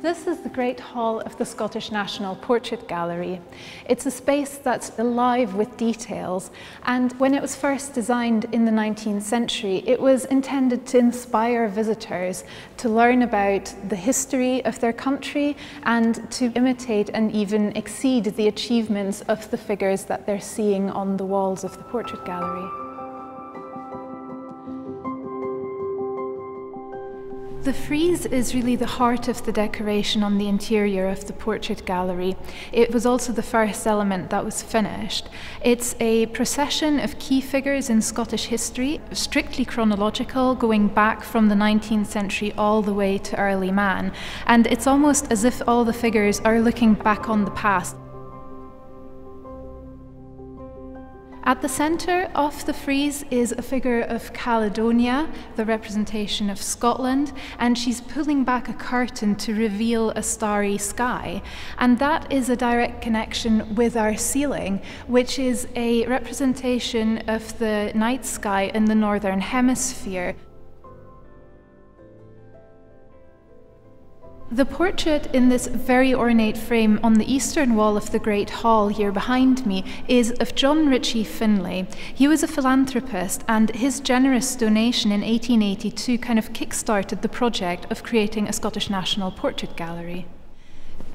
This is the Great Hall of the Scottish National Portrait Gallery. It's a space that's alive with details, and when it was first designed in the 19th century, it was intended to inspire visitors to learn about the history of their country and to imitate and even exceed the achievements of the figures that they're seeing on the walls of the portrait gallery. The frieze is really the heart of the decoration on the interior of the portrait gallery. It was also the first element that was finished. It's a procession of key figures in Scottish history, strictly chronological, going back from the 19th century all the way to early man. And it's almost as if all the figures are looking back on the past. At the centre of the frieze is a figure of Caledonia, the representation of Scotland, and she's pulling back a curtain to reveal a starry sky. And that is a direct connection with our ceiling, which is a representation of the night sky in the Northern Hemisphere. The portrait in this very ornate frame on the eastern wall of the Great Hall here behind me is of John Ritchie Finlay. He was a philanthropist, and his generous donation in 1882 kind of kick-started the project of creating a Scottish National Portrait Gallery.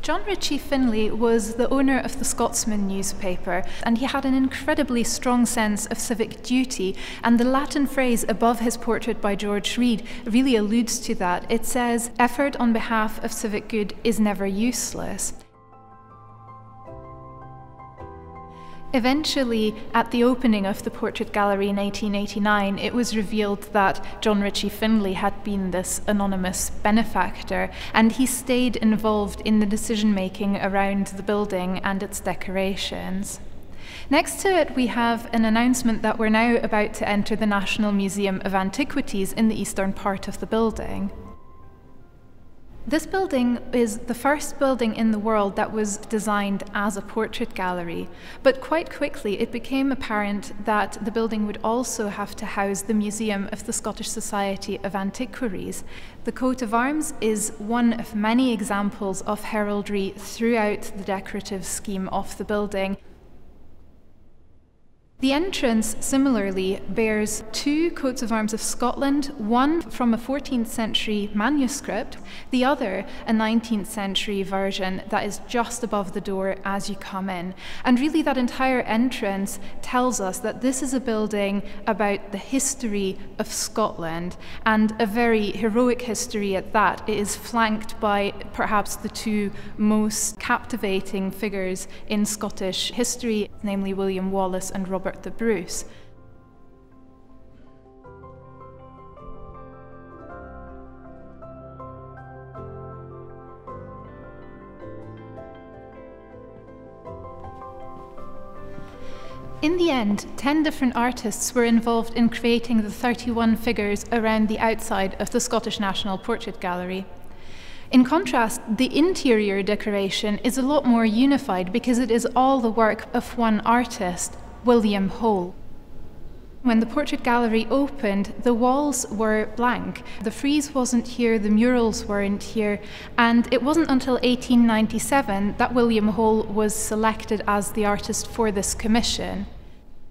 John Ritchie Finlay was the owner of the Scotsman newspaper, and he had an incredibly strong sense of civic duty, and the Latin phrase above his portrait by George Reid really alludes to that. It says, "Effort on behalf of civic good is never useless." Eventually, at the opening of the Portrait Gallery in 1889, it was revealed that John Ritchie Finlay had been this anonymous benefactor, and he stayed involved in the decision-making around the building and its decorations. Next to it, we have an announcement that we're now about to enter the National Museum of Antiquities in the eastern part of the building. This building is the first building in the world that was designed as a portrait gallery, but quite quickly it became apparent that the building would also have to house the Museum of the Scottish Society of Antiquaries. The coat of arms is one of many examples of heraldry throughout the decorative scheme of the building. The entrance, similarly, bears two coats of arms of Scotland, one from a 14th century manuscript, the other a 19th century version that is just above the door as you come in. And really that entire entrance tells us that this is a building about the history of Scotland, and a very heroic history at that. It is flanked by perhaps the two most captivating figures in Scottish history, namely William Wallace and Robert The Bruce. In the end, 10 different artists were involved in creating the 31 figures around the outside of the Scottish National Portrait Gallery. In contrast, the interior decoration is a lot more unified because it is all the work of one artist, William Hole. When the portrait gallery opened, the walls were blank. The frieze wasn't here, the murals weren't here, and it wasn't until 1897 that William Hole was selected as the artist for this commission.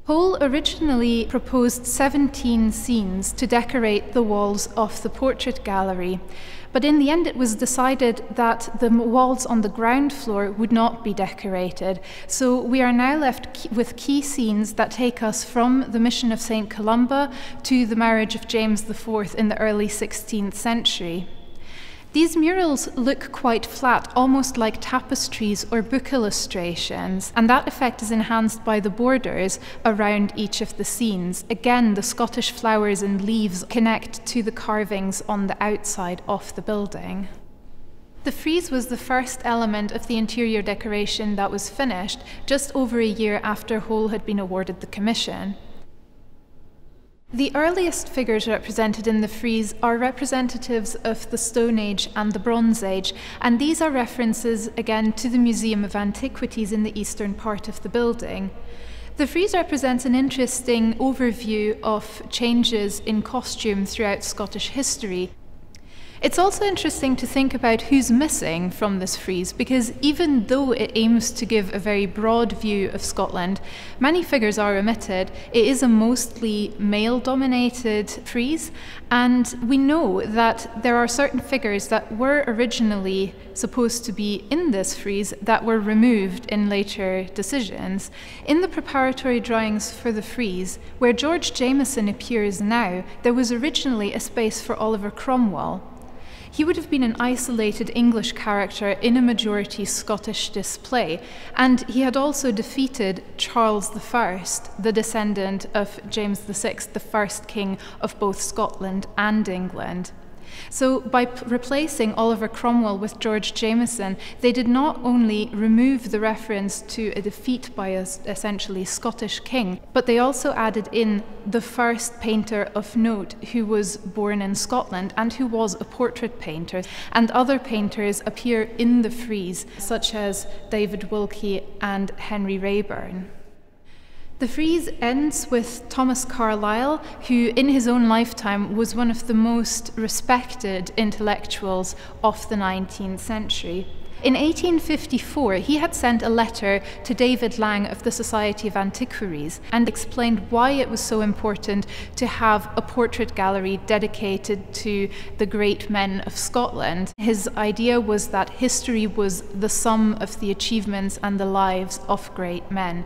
Hole originally proposed 17 scenes to decorate the walls of the portrait gallery, but in the end it was decided that the walls on the ground floor would not be decorated, so we are now left with key scenes that take us from the mission of St Columba to the marriage of James IV in the early 16th century. These murals look quite flat, almost like tapestries or book illustrations, and that effect is enhanced by the borders around each of the scenes. Again, the Scottish flowers and leaves connect to the carvings on the outside of the building. The frieze was the first element of the interior decoration that was finished just over a year after Hole had been awarded the commission. The earliest figures represented in the frieze are representatives of the Stone Age and the Bronze Age, and these are references again to the Museum of Antiquities in the eastern part of the building. The frieze represents an interesting overview of changes in costume throughout Scottish history. It's also interesting to think about who's missing from this frieze, because even though it aims to give a very broad view of Scotland, many figures are omitted. It is a mostly male-dominated frieze, and we know that there are certain figures that were originally supposed to be in this frieze that were removed in later decisions. In the preparatory drawings for the frieze, where George Jameson appears now, there was originally a space for Oliver Cromwell. He would have been an isolated English character in a majority Scottish display, and he had also defeated Charles I, the descendant of James VI, the first king of both Scotland and England. So by replacing Oliver Cromwell with George Jameson, they did not only remove the reference to a defeat by an essentially Scottish king, but they also added in the first painter of note who was born in Scotland and who was a portrait painter. And other painters appear in the frieze, such as David Wilkie and Henry Rayburn. The frieze ends with Thomas Carlyle, who in his own lifetime was one of the most respected intellectuals of the 19th century. In 1854, he had sent a letter to David Lang of the Society of Antiquaries and explained why it was so important to have a portrait gallery dedicated to the great men of Scotland. His idea was that history was the sum of the achievements and the lives of great men.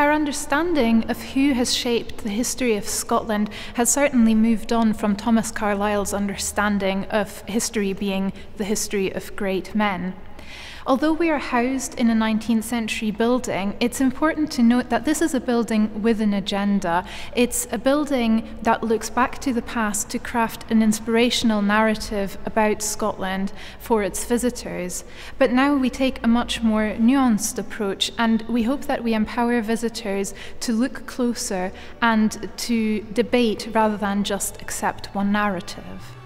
Our understanding of who has shaped the history of Scotland has certainly moved on from Thomas Carlyle's understanding of history being the history of great men. Although we are housed in a 19th century building, it's important to note that this is a building with an agenda. It's a building that looks back to the past to craft an inspirational narrative about Scotland for its visitors. But now we take a much more nuanced approach, and we hope that we empower visitors to look closer and to debate rather than just accept one narrative.